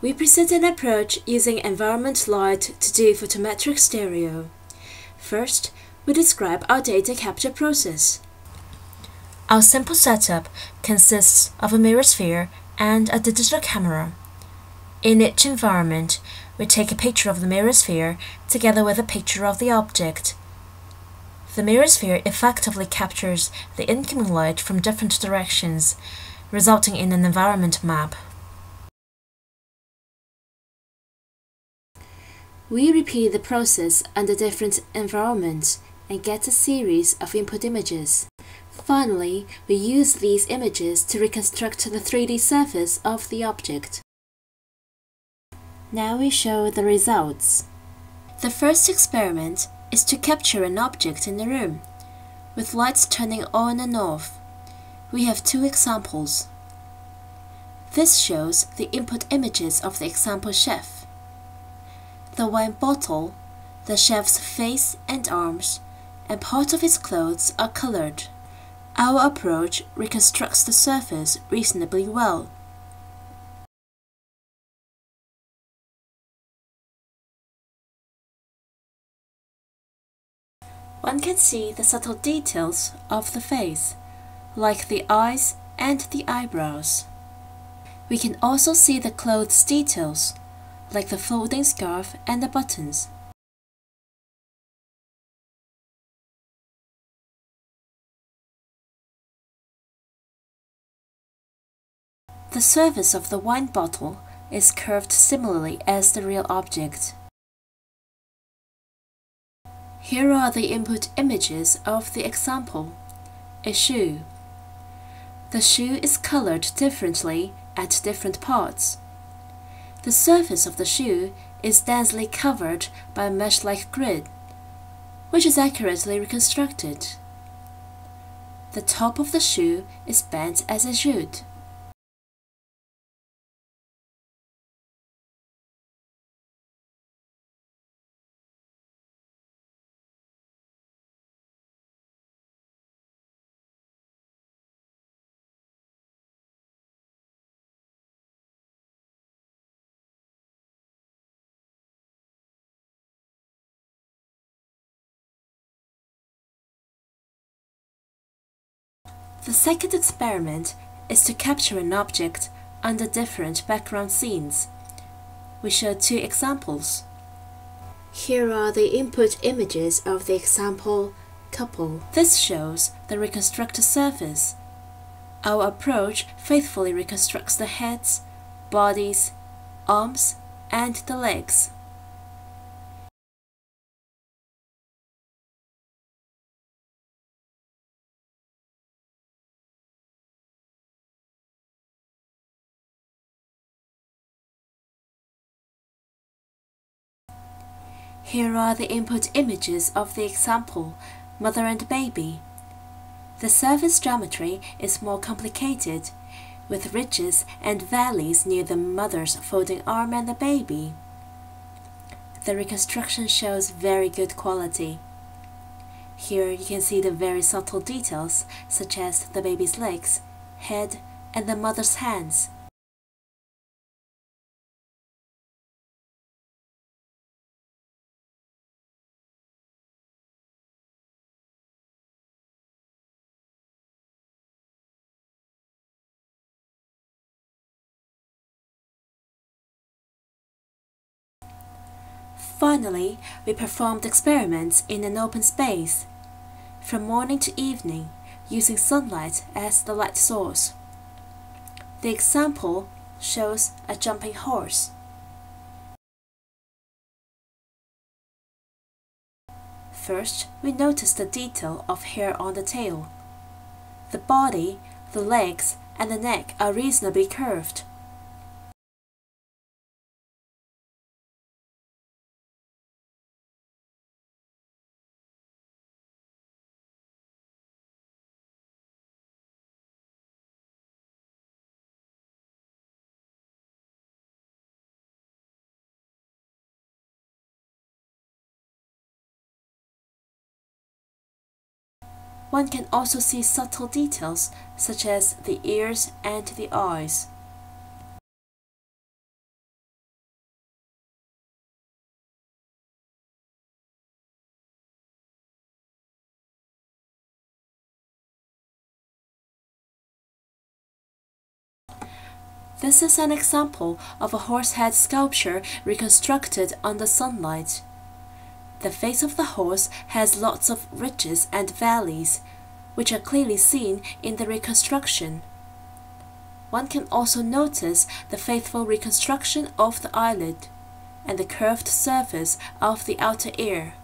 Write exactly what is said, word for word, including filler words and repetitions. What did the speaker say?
We present an approach using environment light to do photometric stereo. First, we describe our data capture process. Our simple setup consists of a mirror sphere and a digital camera. In each environment, we take a picture of the mirror sphere together with a picture of the object. The mirror sphere effectively captures the incoming light from different directions, resulting in an environment map. We repeat the process under different environments and get a series of input images. Finally, we use these images to reconstruct the three D surface of the object. Now we show the results. The first experiment is to capture an object in a room, with lights turning on and off. We have two examples. This shows the input images of the example chef. The wine bottle, the chef's face and arms, and part of his clothes are colored. Our approach reconstructs the surface reasonably well. One can see the subtle details of the face, like the eyes and the eyebrows. We can also see the clothes details, like the folding scarf and the buttons. The surface of the wine bottle is curved similarly as the real object. Here are the input images of the example. A shoe. The shoe is colored differently at different parts. The surface of the shoe is densely covered by a mesh-like grid, which is accurately reconstructed. The top of the shoe is bent as it should. The second experiment is to capture an object under different background scenes. We show two examples. Here are the input images of the example couple. This shows the reconstructed surface. Our approach faithfully reconstructs the heads, bodies, arms, and the legs. Here are the input images of the example, mother and baby. The surface geometry is more complicated, with ridges and valleys near the mother's folding arm and the baby. The reconstruction shows very good quality. Here you can see the very subtle details, such as the baby's legs, head, and the mother's hands. Finally, we performed experiments in an open space, from morning to evening, using sunlight as the light source. The example shows a jumping horse. First, we notice the detail of hair on the tail. The body, the legs, and the neck are reasonably curved. One can also see subtle details, such as the ears and the eyes. This is an example of a horse head sculpture reconstructed under sunlight. The face of the horse has lots of ridges and valleys, which are clearly seen in the reconstruction. One can also notice the faithful reconstruction of the eyelid and the curved surface of the outer ear.